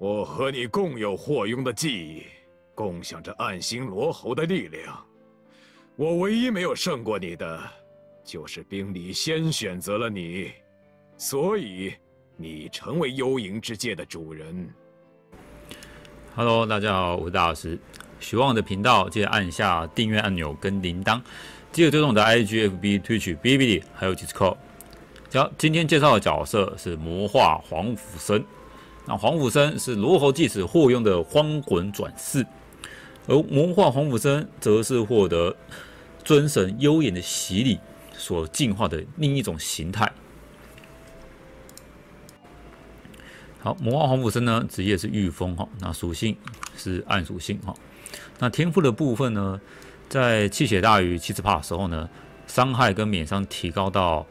我和你共有霍雍的记忆，共享着暗星罗喉的力量。我唯一没有胜过你的，就是冰离先选择了你，所以你成为幽冥之界的主人。Hello， 大家好，我是大老师。喜欢我的频道，记得按下订阅按钮跟铃铛，记得追踪我的 IG、FB、Twitch、Bilibili， 还有 Discord。 今天介绍的角色是魔化黄甫生。那黄甫生是罗喉祭司霍雍的荒魂转世，而魔化黄甫生则是获得尊神幽炎的洗礼所进化的另一种形态。好，魔化黄甫生呢，职业是御风哈，那属性是暗属性哈。那天赋的部分呢，在气血大于70%的时候呢，伤害跟免伤提高到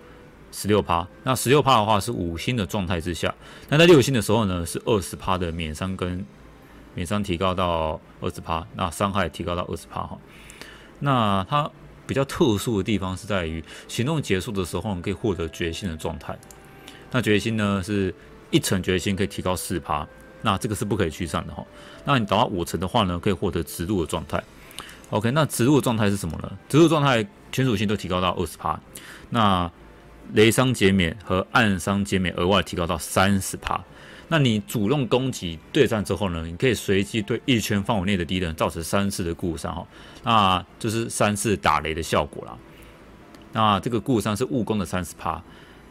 16%，那16%的话是5星的状态之下，那在6星的时候呢是20%的免伤跟提高到20%，那伤害提高到20%哈。那它比较特殊的地方是在于行动结束的时候，你可以获得决心的状态。那决心呢是1层决心可以提高4%，那这个是不可以驱散的哈。那你达到5层的话呢，可以获得植入的状态。OK， 那植入的状态是什么呢？植入状态全属性都提高到20%，那雷伤减免和暗伤减免额外提高到30%。那你主动攻击对战之后呢，你可以随机对1圈范围内的敌人造成3次的固伤哈，那就是3次打雷的效果啦。那这个固伤是误攻的30%。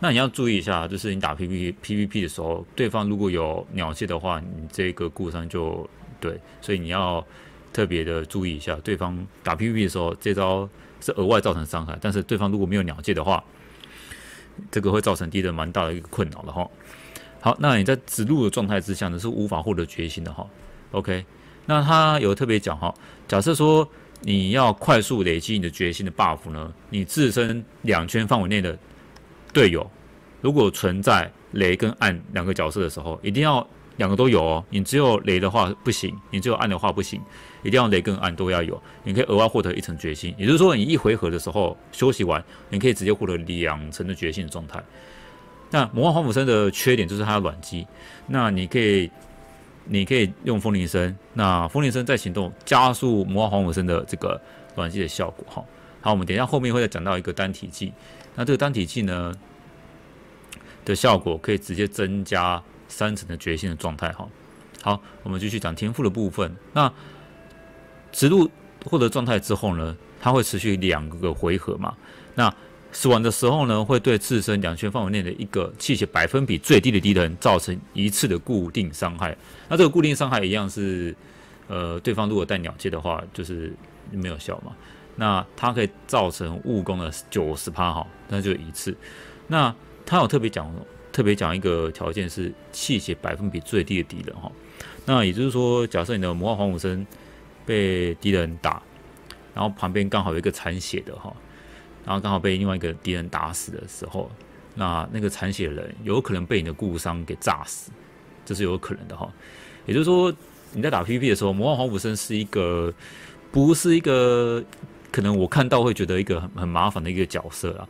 那你要注意一下，就是你打 PVP 的时候，对方如果有鸟界的话，你这个固伤就对，所以你要特别的注意一下，对方打 PVP 的时候，这招是额外造成伤害，但是对方如果没有鸟界的话，这个会造成敌人蛮大的一个困扰了哈。好，那你在植入的状态之下呢，是无法获得决心的哈。OK， 那他有特别讲哈，假设说你要快速累积你的决心的 buff 呢，你自身2圈范围内的队友，如果存在雷跟暗2个角色的时候，一定要2个都有哦。你只有雷的话不行，你只有暗的话不行，一定要雷跟暗都要有。你可以额外获得1层决心，也就是说，你1回合的时候休息完，你可以直接获得2层的决心的状态。那魔幻黄甫生的缺点就是它的卵击，那你可以用风铃声，那风铃声在行动加速魔幻黄甫生的这个卵击的效果哈。好，我们等一下后面会再讲到一个单体技，那这个单体技呢的效果可以直接增加3层的决心的状态哈。好，我们继续讲天赋的部分。那植入获得状态之后呢，它会持续2个回合嘛。那死亡的时候呢，会对自身2圈范围内的一个气血比最低的敌人造成1次的固定伤害。那这个固定伤害一样是，对方如果带鸟界的话，就是没有效嘛。那它可以造成误攻的90%哈，那就1次。那他有特别讲一个条件是气血比最低的敌人哈。那也就是说，假设你的魔化黄甫生被敌人打，然后旁边刚好有一个残血的哈。然后刚好被另外一个敌人打死的时候，那个残血人有可能被你的固伤给炸死，这是有可能的哈。也就是说，你在打 PVP 的时候，魔幻黄甫生是一个不是一个可能我看到会觉得一个很麻烦的一个角色啊，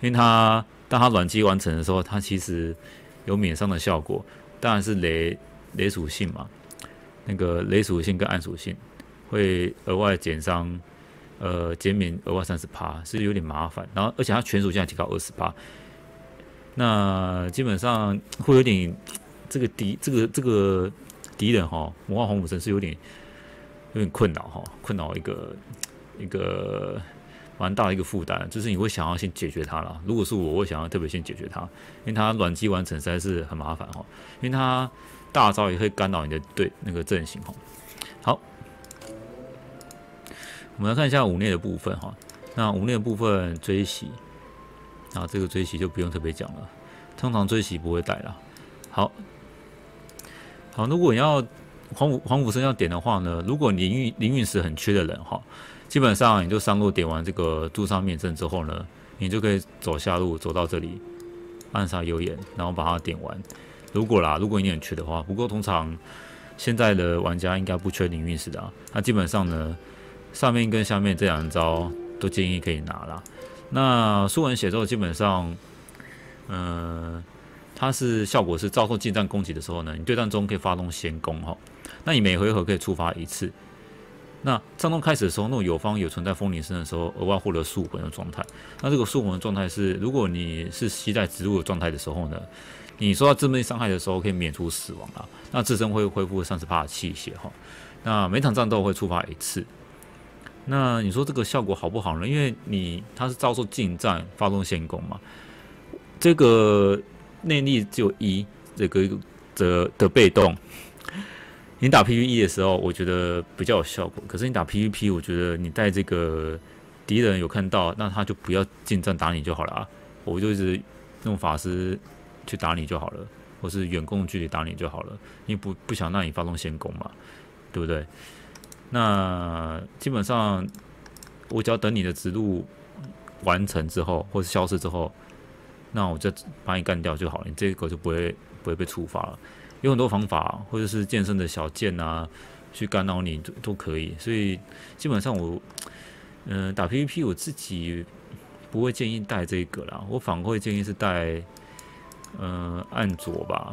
因为他当他卵击完成的时候，他其实有免伤的效果，当然是雷属性嘛，那个雷属性跟暗属性会额外减伤。减免额外30%是有点麻烦，然后而且它全属性还提高20%，那基本上会有点这个敌人哈，魔化黄甫生是有点困扰哈，困扰一个蛮大的一个负担，就是你会想要先解决它啦。如果是我会想要特别先解决它，因为它卵击完成实在是很麻烦哈，因为它大招也会干扰你的对那个阵型哈。好。我们来看一下五内的部分哈，那五内的部分追袭，啊，这个追袭就不用特别讲了，通常追袭不会带啦。好，如果你要黄甫生要点的话呢，如果你灵运石很缺的人哈，基本上你就上路点完这个诛杀面阵之后呢，你就可以走下路走到这里，暗杀幽炎，然后把它点完。如果你很缺的话，不过通常现在的玩家应该不缺灵运石的啊，那基本上呢。上面跟下面这2招都建议可以拿啦。那书文写作基本上，它是效果是遭受近战攻击的时候呢，你对战中可以发动先攻哈。那你每回合可以触发一次。那战斗开始的时候，那种友方有存在风铃声的时候，额外获得树魂的状态。那这个树魂的状态是，如果你是携带植物的状态的时候呢，你受到致命伤害的时候可以免除死亡啦。那自身会恢复30%的气血哈。那每场战斗会触发一次。 那你说这个效果好不好呢？因为它是遭受近战发动先攻嘛，这个内力只有1，这个的被动。你打 PVE 的时候，我觉得比较有效果。可是你打 PVP， 我觉得你带这个敌人有看到，那他就不要近战打你就好了啊。我就是用法师去打你就好了，或是远攻距离打你就好了。因为不想让你发动先攻嘛，对不对？ 那基本上，我只要等你的植入完成之后，或是消失之后，那我就把你干掉就好了，你这个就不会被触发了。有很多方法，或者是健身的小剑啊，去干扰你都可以。所以基本上我，打 PVP 我自己不会建议带这个啦，我反而会建议是带，暗佐吧。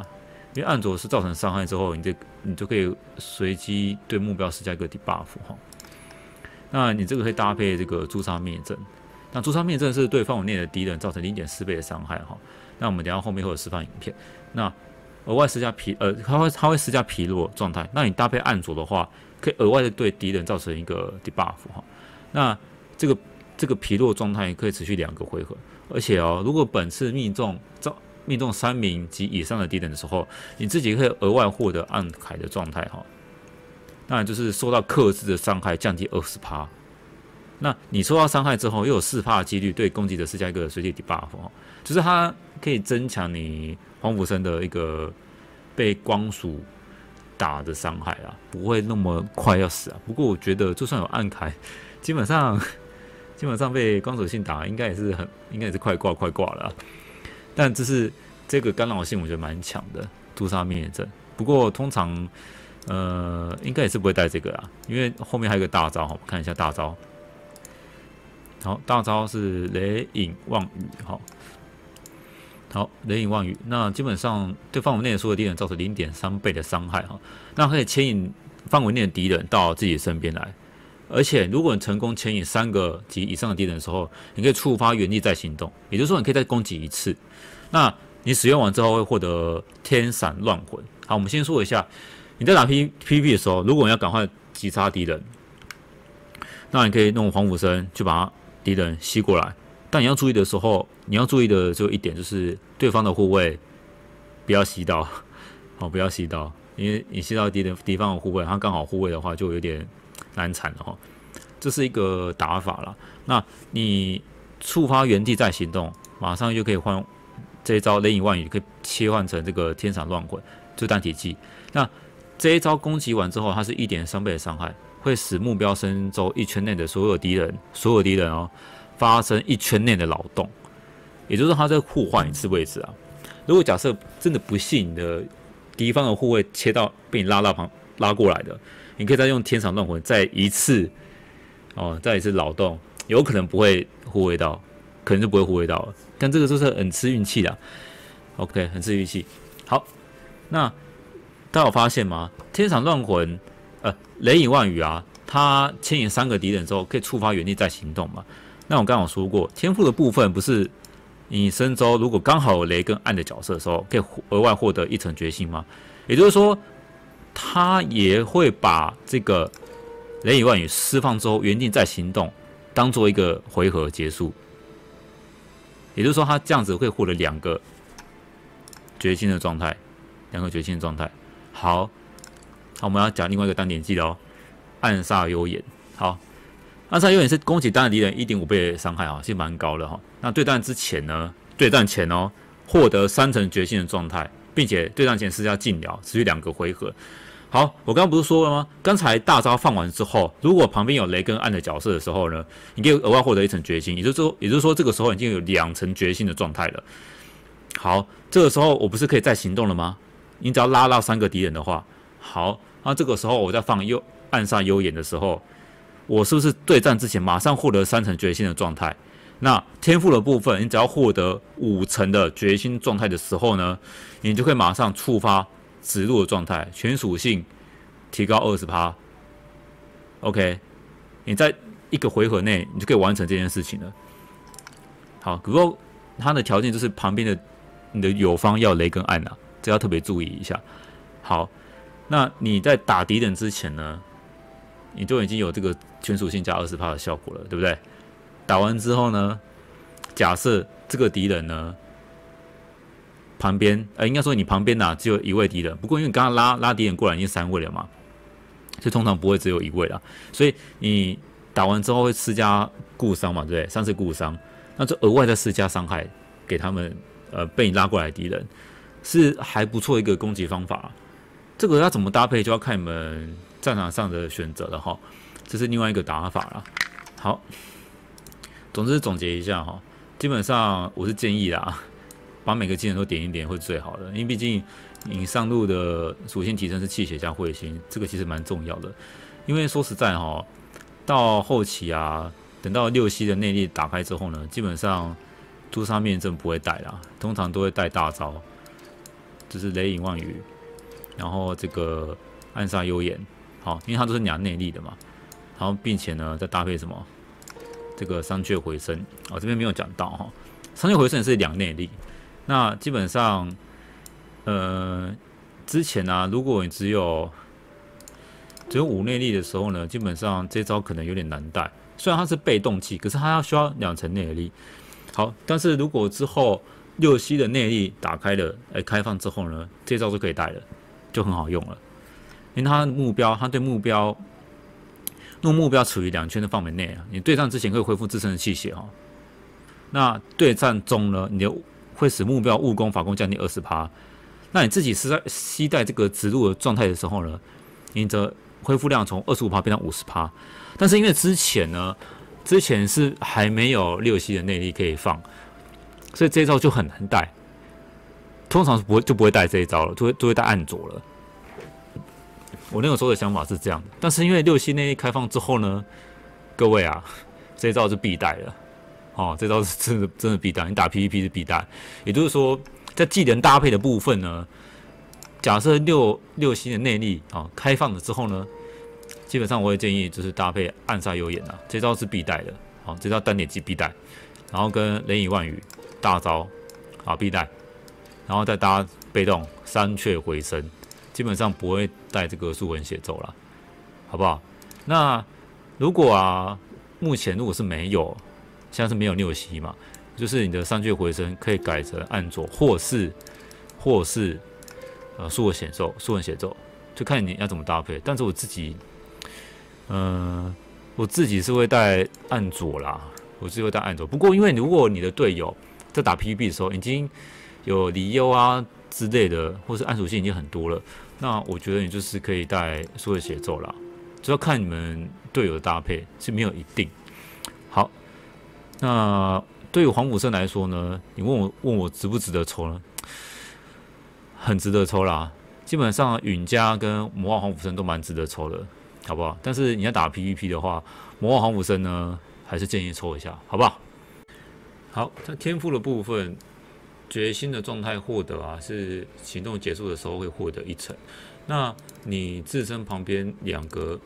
因为暗佐是造成伤害之后，你就可以随机对目标施加一个 debuff 哈。那你这个可以搭配这个诛杀灭阵，那诛杀灭阵是对范围内的敌人造成 0.4 倍的伤害哈。那我们等一下后面会有示范影片。那额外施加它会施加疲弱状态。那你搭配暗佐的话，可以额外的对敌人造成一个 debuff 哈。那这个疲弱状态可以持续2个回合，而且哦，如果本次命中3名及以上的敌人的时候，你自己可以额外获得暗铠的状态哈，那就是受到克制的伤害降低20%。那你受到伤害之后，又有4%的几率对攻击者施加一个随机 debuff 哈，就是它可以增强你黄甫生的一个被光束打的伤害啊，不会那么快要死啊。不过我觉得就算有暗铠，基本上被光属性打应该也是快挂了啊。 但这个干扰性我觉得蛮强的，诛杀灭阵。不过通常，应该也是不会带这个啦，因为后面还有一个大招哈，我看一下大招。好，大招是雷影望雨哈。好，雷影望雨，那基本上对范围内的所有敌人造成 0.3 倍的伤害哈，那可以牵引范围内的敌人到自己身边来。 而且，如果你成功牵引3个及以上的敌人的时候，你可以触发原力再行动，也就是说，你可以再攻击一次。那你使用完之后会获得天闪乱魂。好，我们先说一下，你在打 PVP 的时候，如果你要赶快击杀敌人，那你可以用黄甫生去把敌人吸过来。但你要注意的就一点就是对方的护卫不要吸到，哦，不要吸到，因为你吸到敌方的护卫，他刚好护卫的话就有点。 难缠的哈，这是一个打法啦。那你触发原地再行动，马上就可以换这一招雷影万语，可以切换成这个天闪乱魂，就单体技。那这一招攻击完之后，它是 1.3 倍的伤害，会使目标身周一圈内的所有敌人哦发生一圈内的扰动，也就是它在互换一次位置啊。如果假设真的不幸你的敌方的护卫切到被你拉过来的。 你可以再用天闪乱魂再一次扰动，有可能不会护卫到，可能就不会护卫到了。但这个就是很吃运气的 ，OK， 很吃运气。好，那大家有发现吗？天闪乱魂，雷影万语啊，它牵引3个敌人之后可以触发原力再行动嘛？那我刚刚有说过，天赋的部分不是你身周如果刚好有雷跟暗的角色的时候，可以额外获得1层决心吗？也就是说。 他也会把这个雷影万语释放之后，原地再行动，当做一个回合结束。也就是说，他这样子会获得2个决心的状态。好，我们要讲另外一个单点技了哦，暗煞幽眼。好，暗煞幽眼是攻击单的敌人 1.5 倍的伤害啊，其实蛮高的哈。那对战前哦，获得3层决心的状态，并且对战前施加禁疗，持续2个回合。 好，我刚刚不是说了吗？刚才大招放完之后，如果旁边有雷跟暗的角色的时候呢，你可以额外获得1层决心，也就是说这个时候已经有2层决心的状态了。好，这个时候我不是可以再行动了吗？你只要拉到3个敌人的话，好，那这个时候我在放暗煞幽眼的时候，我是不是对战之前马上获得3层决心的状态？那天赋的部分，你只要获得5成的决心状态的时候呢，你就可以马上触发植入的状态，全属性提高 20%。OK， 你在一个回合内，你就可以完成这件事情了。好，不过它的条件就是旁边的你的友方要雷跟暗啊，这要特别注意一下。好，那你在打敌人之前呢，你就已经有这个全属性加 20% 的效果了，对不对？ 打完之后呢，假设这个敌人呢，旁边应该说你旁边只有一位敌人，不过因为你刚刚拉敌人过来已经3位了嘛，所以通常不会只有一位啦。所以你打完之后会施加固伤嘛，对不对？3次固伤，那就额外再施加伤害给他们，被你拉过来的敌人，是还不错一个攻击方法啊。这个要怎么搭配就要看你们战场上的选择了哈，这是另外一个打法啦。好。 总之总结一下哈，基本上我是建议啦，把每个技能都点一点会最好的，因为毕竟你上路的属性提升是气血加彗星，这个其实蛮重要的。因为说实在哈，到后期啊，等到6系的内力打开之后呢，基本上朱砂面阵不会带啦，通常都会带大招，就是雷影望雨，然后这个暗杀幽眼，好，因为它都是两内力的嘛，然后并且呢再搭配什么？ 这个商榷回声哦，这边没有讲到哈。商榷回声也是2内力，那基本上，之前如果你只有5内力的时候呢，基本上这招可能有点难带。虽然它是被动技，可是它需要2层内力。好，但是如果之后6系的内力打开了，开放之后呢，这招就可以带了，就很好用了。因为它目标，它对目标。 弄目标处于2圈的范围内啊，你对战之前可以恢复自身的气血哈。那对战中呢，你就会使目标物攻、法攻降低 20%。那你自己是在携带这个植入的状态的时候呢，你的恢复量从 25% 变到 50%。但是因为之前是还没有6系的内力可以放，所以这一招就很难带。通常就不会带这一招了，就会带暗佐了。 我那个时候的想法是这样的，但是因为6系内力开放之后呢，各位啊，这一招是必带的，哦，这招是真的必带，你打 PVP 是必带。也就是说，在技能搭配的部分呢，假设6系的内力啊开放了之后呢，基本上我会建议就是搭配暗杀幽眼啊，这招是必带的，好、哦，这招单点技必带，然后跟雷影万语大招啊必带，然后再搭被动商榷回声。 基本上不会带这个素文写咒啦，好不好？那如果目前如果是没有，现在是没有6系嘛，就是你的上句回声可以改成暗佐，或是素文写咒，就看你要怎么搭配。但是我自己，是会带暗佐啦，不过因为如果你的队友在打 PVP 的时候已经有离忧啊。 之类的，或是暗属性已经很多了，那我觉得你就是可以带所有的节奏啦，主要看你们队友的搭配是没有一定。好，那对于黄埔生来说呢，你问我值不值得抽呢？很值得抽啦，基本上允家跟魔幻黄埔生都蛮值得抽的，好不好？但是你要打 PVP 的话，魔幻黄埔生呢，还是建议抽一下，好不好？好，在天赋的部分。 决心的状态获得是行动结束的时候会获得1层。那你自身旁边2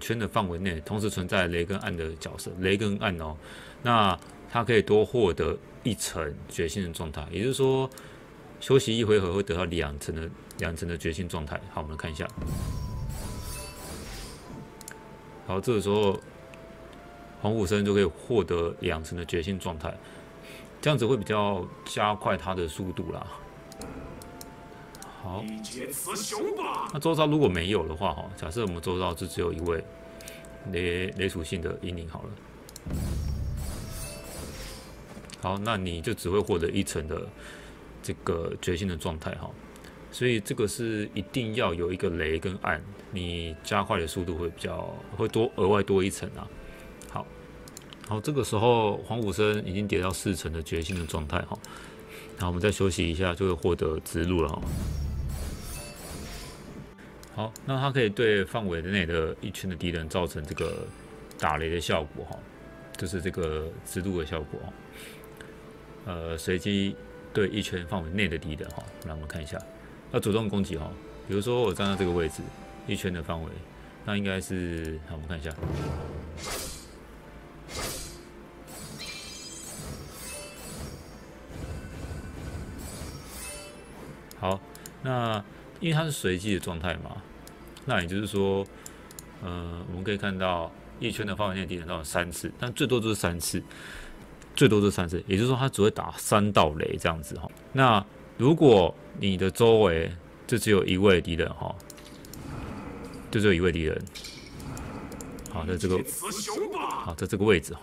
圈的范围内，同时存在雷跟暗的角色，雷跟暗哦，那它可以多获得1层决心的状态，也就是说休息一回合会得到2层的决心状态。好，我们看一下。好，这个时候黄虎生就可以获得2层的决心状态。 这样子会比较加快他的速度啦。好，那周遭如果没有的话，哈，假设我们周遭就只有一位雷属性的英灵好了。好，那你就只会获得1层的这个决心的状态哈。所以这个是一定要有一个雷跟暗，你加快的速度会额外多1层啊。 好，这个时候黄武生已经跌到4层的决心的状态哈，然后我们再休息一下，就会获得植入了哈。好，那它可以对范围内的1圈的敌人造成这个打雷的效果哈。就是这个直路的效果。随机对一圈范围内的敌人哈，那我们看一下，要主动攻击哈。比如说我站到这个位置，一圈的范围，那应该是好，我们看一下。 好，那因为它是随机的状态嘛，那也就是说，我们可以看到一圈的范围内敌人到3次，但最多就是3次，最多就是3次，也就是说它只会打3道雷这样子哈。那如果你的周围就只有1位敌人哈，就只有1位敌人，好，在这个，好，在这个位置哈，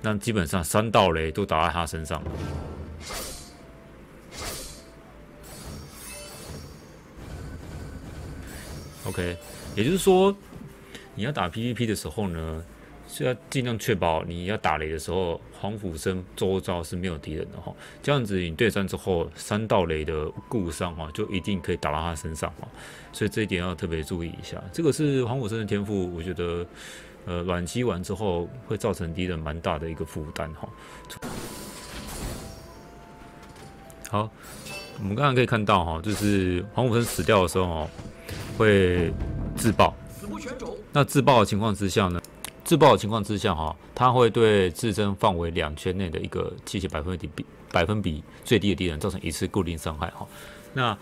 那基本上3道雷都打在他身上。 OK， 也就是说，你要打 PVP 的时候呢，是要尽量确保你要打雷的时候，黄虎生周遭是没有敌人的哈。这样子你对战之后，3道雷的固伤哈，就一定可以打到他身上哈。所以这一点要特别注意一下。这个是黄虎生的天赋，我觉得，卵击完之后会造成敌人蛮大的一个负担哈。好，我们刚刚可以看到哈，就是黄虎生死掉的时候哦。 会自爆，那自爆的情况之下呢？自爆的情况之下哈，它会对自身范围2圈内的一个气血百分比最低的敌人造成1次固定伤害哈。那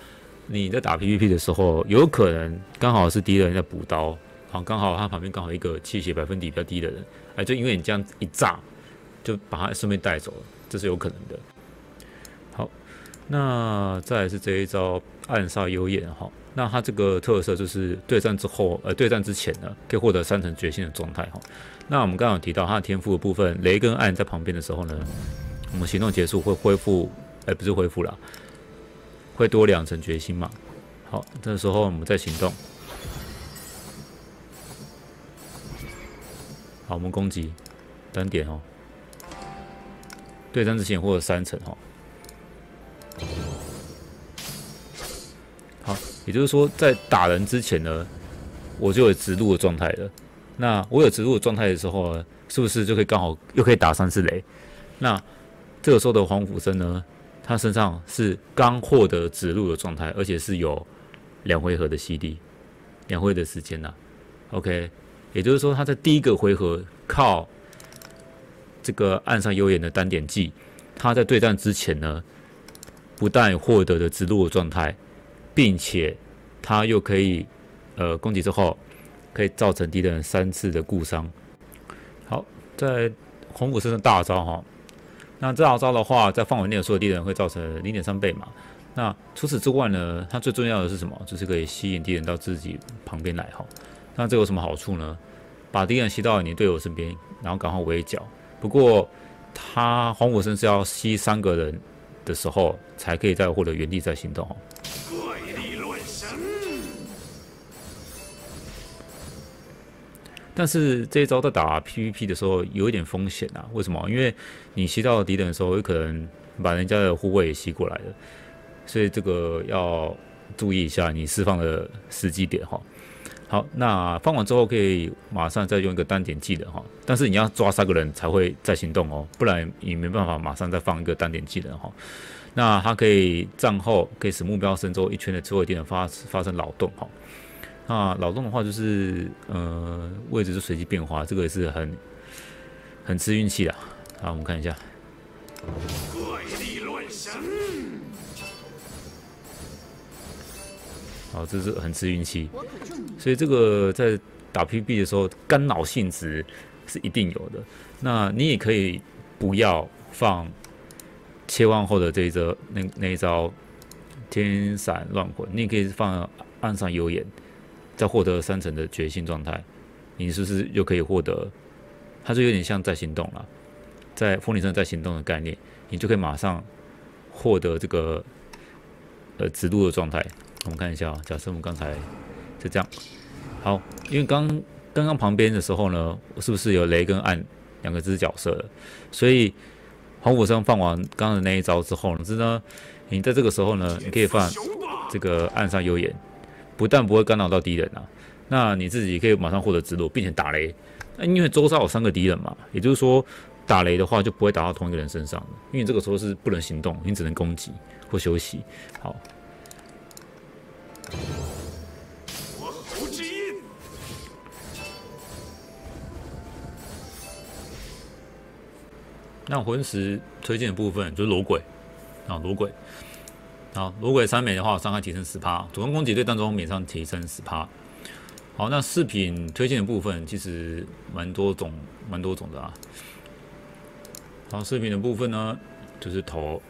你在打 PVP 的时候，有可能刚好是敌人在补刀，好，刚好他旁边刚好一个气血百分比比较低的人，哎，就因为你这样一炸，就把他顺便带走了，这是有可能的。好，那再来是这一招暗杀幽燕哈。 那它这个特色就是对战之后，对战之前呢，可以获得3成决心的状态哈。那我们刚刚有提到它的天赋的部分，雷跟暗在旁边的时候呢，我们行动结束会恢复，不是恢复啦，会多2成决心嘛。好，这时候我们再行动。好，我们攻击单点哦。对战之前获得3成哦。 好，也就是说，在打人之前呢，我就有直路的状态了。那我有直路的状态的时候呢，是不是就可以刚好又可以打3次雷？那这个时候的黄虎生呢，他身上是刚获得直路的状态，而且是有2回合的 CD， 2回合的时间呐、啊。OK， 也就是说他在第一个回合靠这个岸上幽岩的单点技，他在对战之前呢，不但获得了直路的状态。 并且他又可以，攻击之后可以造成敌人3次的固伤。好，在红虎身的大招哈，那这大招的话，在范围内的所有敌人会造成0.3倍嘛。那除此之外呢，它最重要的是什么？就是可以吸引敌人到自己旁边来哈。那这有什么好处呢？把敌人吸到你队友身边，然后赶快围剿。不过他红虎身是要吸3个人的时候，才可以再获得原地再行动。 但是这一招在打 PVP 的时候有一点风险啊，为什么？因为你吸到敌人的时候，有可能把人家的护卫也吸过来了，所以这个要注意一下你释放的时机点哈。好，那放完之后可以马上再用一个单点技能哈，但是你要抓3个人才会再行动哦，不然你没办法马上再放一个单点技能哈。那它可以战后可以使目标身周1圈的所有敌人发生扰动哈。 那扰动的话，就是位置就随机变化，这个也是很吃运气的。好，我们看一下。怪力乱神。好，这是很吃运气，所以这个在打 PB 的时候，干扰性质是一定有的。那你也可以不要放切换后的这一招，那一招天闪乱魂，你也可以放岸上幽眼。 再获得3成的决心状态，你是不是又可以获得？它就有点像在行动了，在风铃上在行动的概念，你就可以马上获得这个直路的状态。我们看一下啊，假设我们刚才是这样，好，因为刚刚旁边的时候呢，我是不是有雷跟暗2只角色了？所以黄虎生放完刚刚的那一招之后呢，你在这个时候呢，你可以放这个岸上幽眼。 不但不会干扰到敌人啊，那你自己可以马上获得直路，并且打雷，因为周遭有3个敌人嘛，也就是说打雷的话就不会打到同一个人身上，因为这个时候是不能行动，你只能攻击或休息。好。 那魂石推荐的部分就是裸鬼啊，裸鬼啊，裸鬼3枚的话，伤害提升10%，主动攻击对弹中免伤提升10%。好，那4品推荐的部分其实蛮多种的啊。然后4品的部分呢，就是头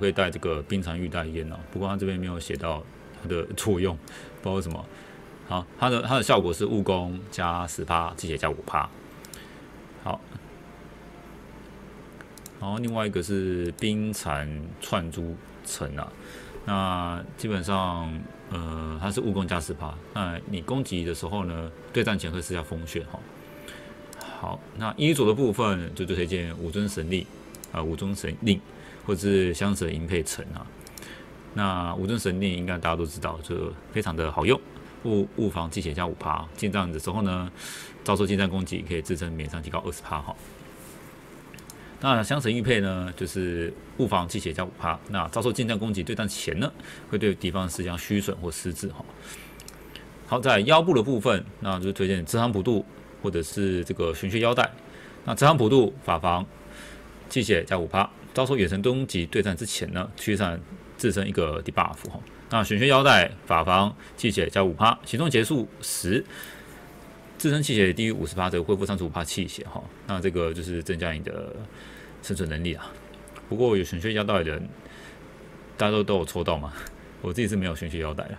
可以带这个冰蚕玉带烟哦，不过它这边没有写到它的作用，不知道为什么。好，它的效果是物攻加10%，机械加5%。好。 然后另外一个是冰蚕串珠层啊，那基本上它是物攻加10%，那你攻击的时候呢，对战前会施加风雪哈。好，那衣着的部分就推荐武尊神令或是香蛇银佩城啊。那武尊神令应该大家都知道，就非常的好用，物防机械加5%，近战的时候呢，遭受近战攻击可以自身免伤提高20%哈。 那香神玉佩呢，就是物防器械加5%。那遭受近战攻击对战前呢，会对敌方施加虚损或失智哈。好，在腰部的部分，那就推荐直航普渡或者是这个玄学腰带。那直航普渡法防器械加5%，遭受远程攻击对战之前呢，驱散自身1个 debuff 哈。那玄学腰带法防器械加5%，行动结束时。 自身气血低于50%，则恢复35%气血哈。那这个就是增加你的生存能力啊。不过有玄学腰带的人，大家都有抽到嘛。我自己是没有玄学腰带的。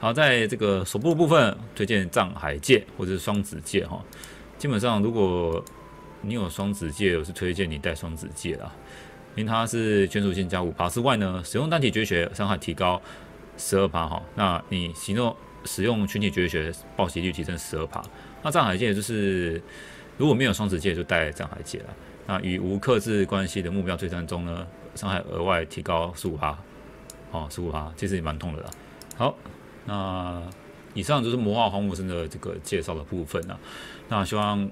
好，在这个手部的部分，推荐藏海戒或者是双指戒哈。基本上，如果你有双指戒，我是推荐你戴双指戒啦，因为它是全属性加5%之外呢，使用单体绝学伤害提高12%哈。那你使用群体绝学暴击率提升12%。 那藏海戒就是，如果没有双指戒就带藏海戒了。那与无克制关系的目标对战中呢，伤害额外提高15%，哦，15%，其实也蛮痛的啦。好，那以上就是魔化荒木生的这个介绍的部分啦。那希望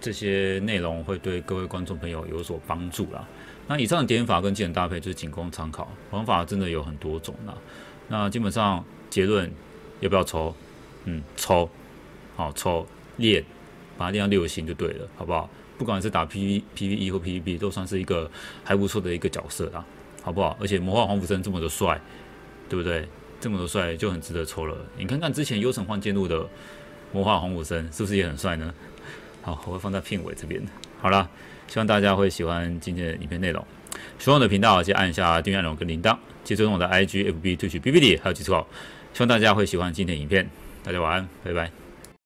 这些内容会对各位观众朋友有所帮助啦。那以上的点法跟技能搭配就是仅供参考，玩法真的有很多种啦。那基本上结论要不要抽？抽，好抽。 练，把它练到6星就对了，好不好？不管是打 PVE 或 PVP， 都算是一个还不错的一个角色啦，好不好？而且魔化黄甫生这么的帅，对不对？这么的帅就很值得抽了。你看看之前幽城幻剑录的魔化黄甫生，是不是也很帅呢？好，我会放在片尾这边。好啦，希望大家会喜欢今天的影片内容。喜欢我的频道，记得按一下订阅按钮跟铃铛，记得追踪我的 IG、FB、Twitch、BBD， 还有Discord。希望大家会喜欢今天的影片。大家晚安，拜拜。